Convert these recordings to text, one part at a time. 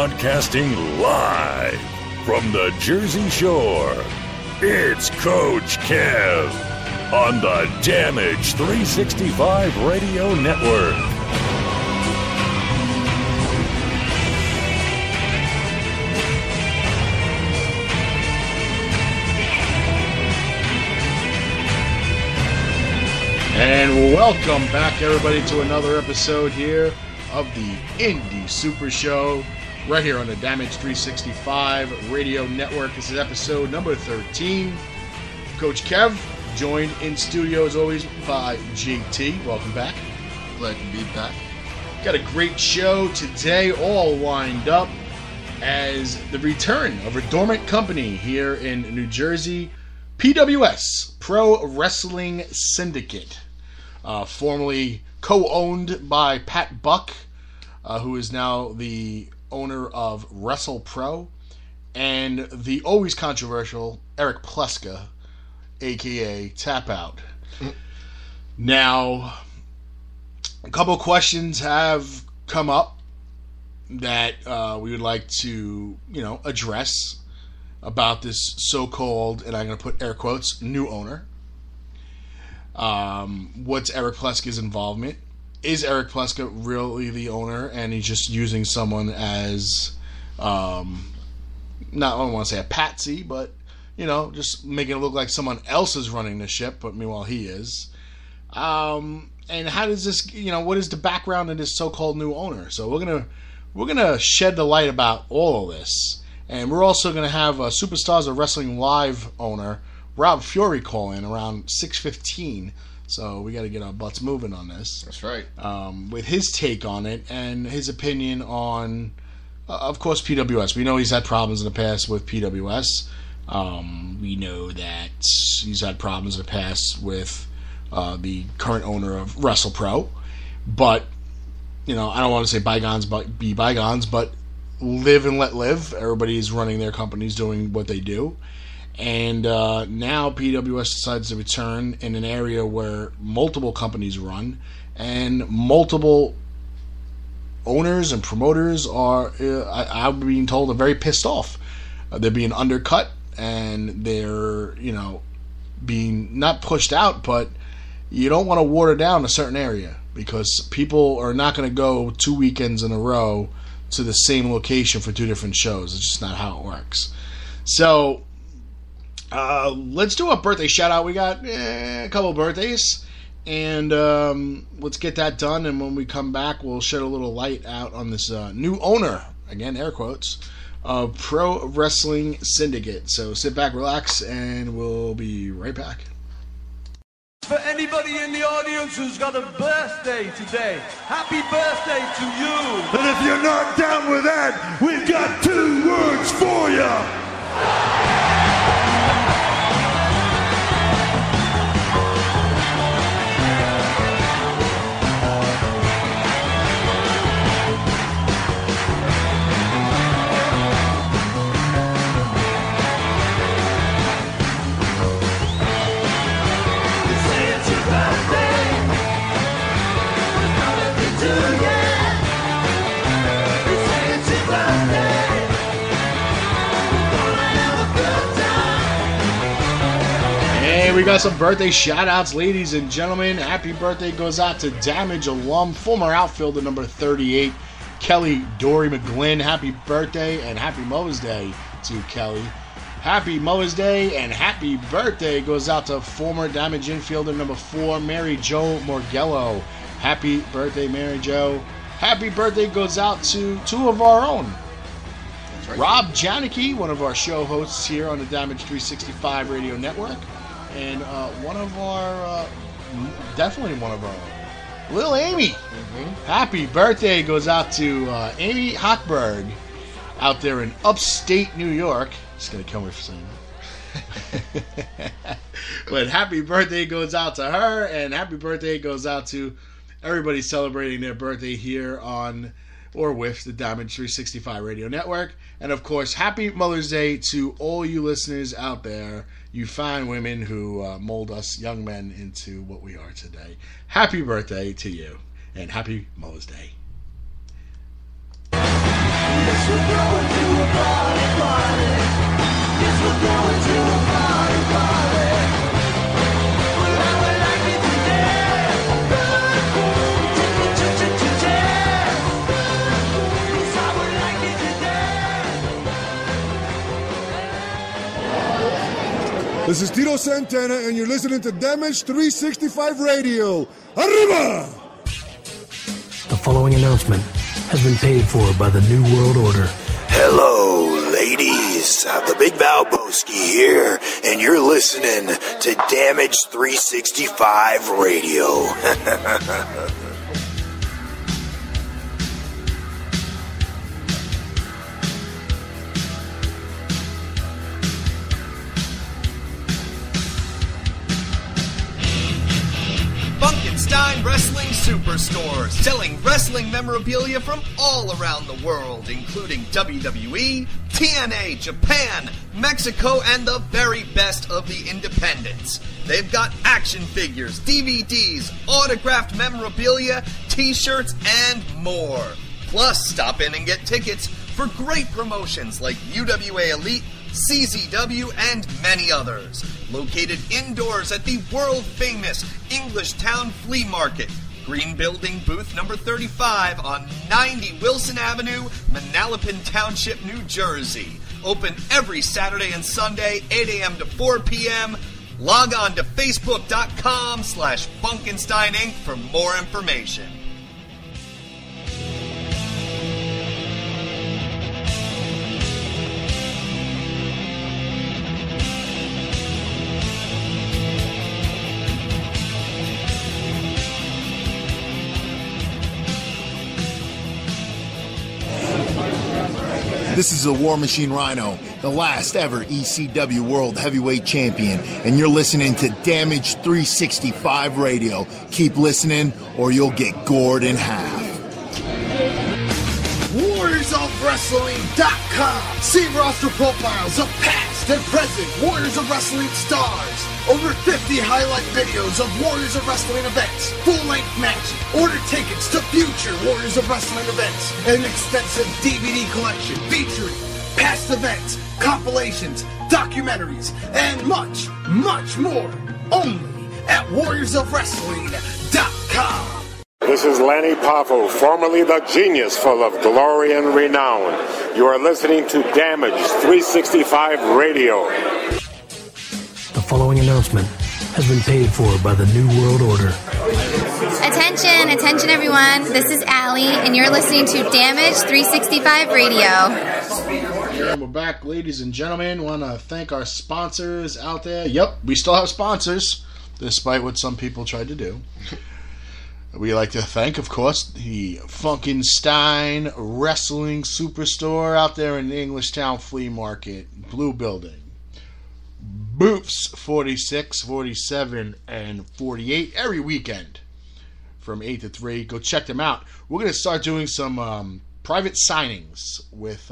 Broadcasting live from the Jersey Shore, it's Coach Kev on the Damage 365 Radio Network. And welcome back, everybody, to another episode here of the Indie Super Show, right here on the Damage 365 Radio Network. This is episode number 13. Coach Kev, joined in studio as always by GT. Welcome back. Glad to be back. Got a great show today, all lined up as the return of a dormant company here in New Jersey, PWS, Pro Wrestling Syndicate, formerly co-owned by Pat Buck, who is now the owner of WrestlePro, and the always controversial Eric Pleska, a.k.a. Tap Out. Now, a couple questions have come up that we would like to, address about this so-called, and I'm going to put air quotes, new owner. What's Eric Pleska's involvement? Is Eric Pleska really the owner, and he's just using someone as, not, I don't want to say a patsy, but, just making it look like someone else is running the ship, but meanwhile he is. And how does this, what is the background of this so-called new owner? So we're gonna shed the light about all of this, and we're also gonna have Superstars of Wrestling Live owner Rob Fury call in around 6:15. So we got to get our butts moving on this. That's right. With his take on it and his opinion on, of course, PWS. We know he's had problems in the past with PWS. We know that he's had problems in the past with the current owner of WrestlePro. But, I don't want to say bygones be bygones, but live and let live. Everybody's running their companies, doing what they do. And now PWS decides to return in an area where multiple companies run and multiple owners and promoters are, I'm being told, are very pissed off. They're being undercut and they're, being not pushed out, but you don't want to water down a certain area because people are not going to go 2 weekends in a row to the same location for 2 different shows. It's just not how it works. So let's do a birthday shout out. We got a couple birthdays, and let's get that done. And when we come back, we'll shed a little light out on this new owner, again, air quotes, of Pro Wrestling Syndicate. So sit back, relax, and we'll be right back. For anybody in the audience who's got a birthday today, happy birthday to you. And if you're not down with that, we've got 2 words for you. We got some birthday shout-outs, ladies and gentlemen. Happy birthday goes out to Damage alum, former outfielder number 38, Kelly Dory McGlynn. Happy birthday and happy Mother's Day to Kelly. Happy Mother's Day and happy birthday goes out to former Damage infielder number 4, Mary Joe Morgello. Happy birthday, Mary Joe. Happy birthday goes out to 2 of our own. That's right. Rob Janicki, one of our show hosts here on the Damage 365 Radio Network. And one of our, definitely one of our, Lil' Amy. Mm-hmm. Happy birthday goes out to Amy Hochberg out there in upstate New York. She's going to kill me for saying that. But happy birthday goes out to her, and happy birthday goes out to everybody celebrating their birthday here on or with the Damage 365 Radio Network. And, of course, happy Mother's Day to all you listeners out there. You fine women who mold us young men into what we are today. Happy birthday to you, and happy Mother's Day. This is Tito Santana, and you're listening to Damage 365 Radio. Arriba! The following announcement has been paid for by the New World Order. Hello, ladies. The Big Valboski here, and you're listening to Damage 365 Radio. Funkenstein Wrestling Superstores, selling wrestling memorabilia from all around the world, including WWE, TNA, Japan, Mexico, and the very best of the independents. They've got action figures, DVDs, autographed memorabilia, t-shirts, and more. Plus, stop in and get tickets for great promotions like UWA Elite, CZW, and many others. Located indoors at the world-famous Englishtown Flea Market, Green Building Booth number 35 on 90 Wilson Avenue, Manalapan Township, New Jersey. Open every Saturday and Sunday, 8 a.m. to 4 p.m. Log on to Facebook.com/Funkenstein Inc. for more information. This is the War Machine Rhino, the last ever ECW World Heavyweight Champion, and you're listening to Damage 365 Radio. Keep listening, or you'll get gored in half. WarriorsOfWrestling.com. See roster profiles of past and present Warriors of Wrestling stars. Over 50 highlight videos of Warriors of Wrestling events, full-length matches, order tickets to future Warriors of Wrestling events, an extensive DVD collection featuring past events, compilations, documentaries, and much, much more, only at WarriorsOfWrestling.com. This is Lanny Poffo, formerly the genius full of glory and renown. You are listening to Damage 365 Radio. The following announcement has been paid for by the New World Order. Attention everyone. This is Allie, and you're listening to Damage 365 Radio. We're back, ladies and gentlemen. Want to thank our sponsors out there. Yep, we still have sponsors, despite what some people tried to do. We like to thank, of course, the Funkenstein Wrestling Superstore out there in the Englishtown Flea Market, Blue Building. Booths 46, 47, and 48 every weekend from 8 to 3. Go check them out. We're going to start doing some private signings with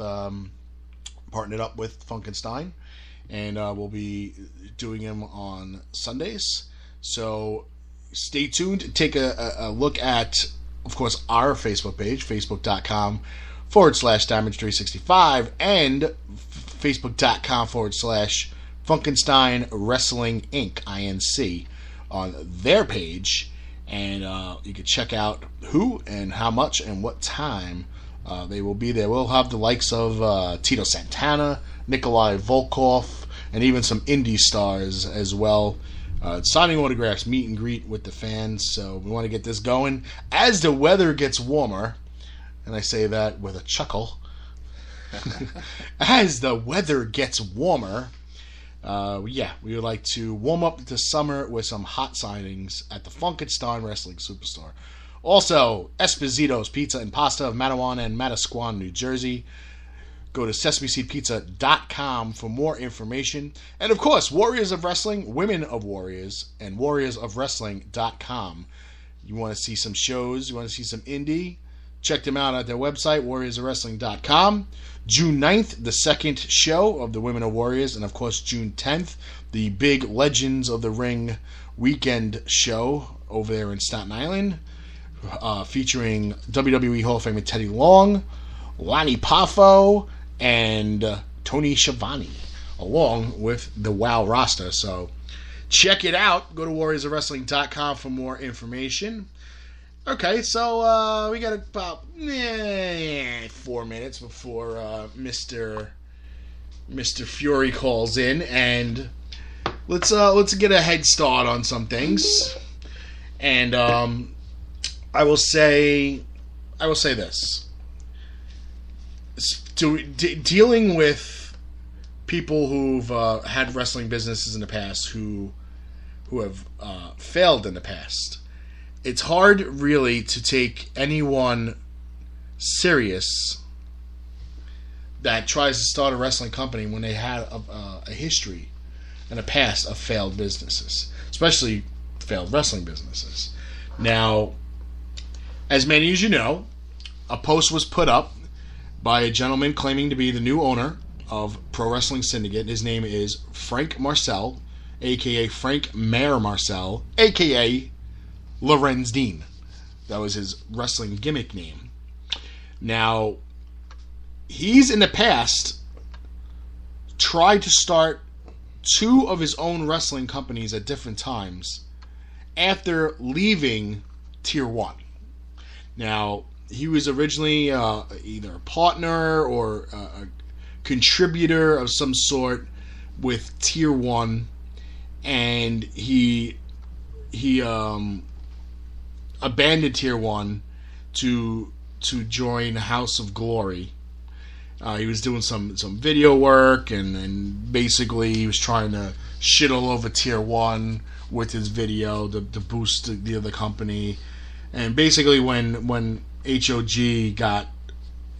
partnered up with Funkenstein, and we'll be doing them on Sundays. So stay tuned. Take a look at, of course, our Facebook page, facebook.com/Damage365, and facebook.com/Funkenstein Wrestling Inc. on their page. And you can check out who and how much and what time they will be there. We'll have the likes of Tito Santana, Nikolai Volkov, and even some indie stars as well. Signing autographs, meet and greet with the fans. So we want to get this going as the weather gets warmer, and I say that with a chuckle. As the weather gets warmer, we would like to warm up the summer with some hot signings at the Funkenstein Wrestling Superstore. Also, Esposito's Pizza and Pasta of Mattawan and Manasquan, New Jersey. Go to sesameseedpizza.com for more information. And, of course, Warriors of Wrestling, Women of Warriors, and warriorsofwrestling.com. You want to see some shows, you want to see some indie, check them out at their website, warriorsofwrestling.com. June 9th, the second show of the Women of Warriors, and, of course, June 10th, the big Legends of the Ring weekend show over there in Staten Island, featuring WWE Hall of Famer Teddy Long, Lanny Poffo, and Tony Schiavone, along with the WOW roster. So check it out. Go to WarriorsOfWrestling.com for more information. Okay, so we got about 4 minutes before Mr. Fury calls in, and let's get a head start on some things. And I will say this: dealing with people who've had wrestling businesses in the past who have failed in the past, it's hard really to take anyone serious that tries to start a wrestling company when they had a history and a past of failed businesses, especially failed wrestling businesses. Now, as many as you know, a post was put up by a gentleman claiming to be the new owner of Pro Wrestling Syndicate. His name is Frank Marcel, a.k.a. Frank Mayor Marcel, a.k.a. Lorenz Dean. That was his wrestling gimmick name. Now, he's in the past tried to start two of his own wrestling companies at different times after leaving Tier 1. Now, he was originally either a partner or a contributor of some sort with Tier 1, and he abandoned Tier 1 to join House of Glory. He was doing some video work, and basically he was trying to shit all over Tier 1 with his video to boost the other company. And basically when HOG got,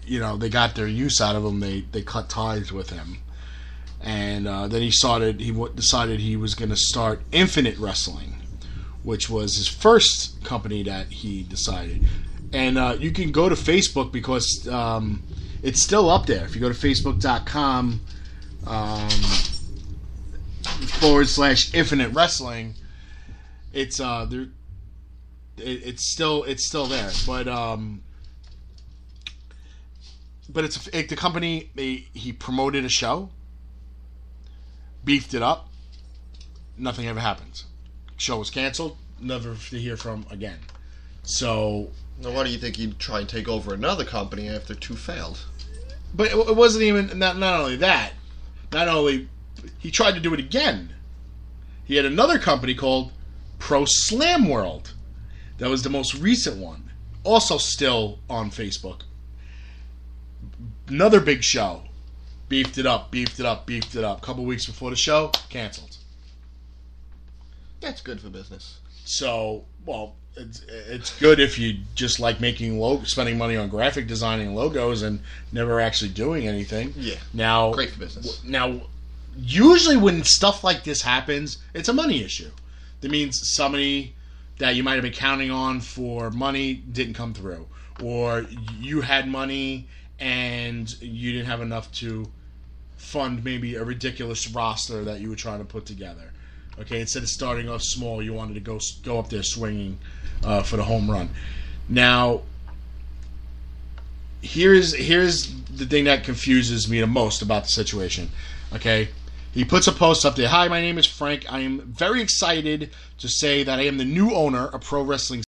they got their use out of him, they cut ties with him. And then he decided he was going to start Infinite Wrestling, which was his first company that he decided. And you can go to Facebook because it's still up there. If you go to facebook.com / Infinite Wrestling, it's still there. But the company, he promoted a show, beefed it up, nothing ever happened. Show was canceled, never to hear from again. So now, why do you think he'd try and take over another company after two failed? But it wasn't even not only that. Not only he tried to do it again. He had another company called Pro Slam World. That was the most recent one. Also still on Facebook. Another big show. Beefed it up, beefed it up, beefed it up. A couple weeks before the show, canceled. That's good for business. So, well, it's good if you just like making spending money on graphic designing logos and never actually doing anything. Yeah. Now, great for business. Now, usually when stuff like this happens, it's a money issue. That means somebody that you might have been counting on for money didn't come through, or you had money and you didn't have enough to fund maybe a ridiculous roster that you were trying to put together. Okay, instead of starting off small, you wanted to go up there swinging for the home run. Now, here's the thing that confuses me the most about the situation. Okay, he puts a post up there. Hi, my name is Frank. I am very excited to say that I am the new owner of Pro Wrestling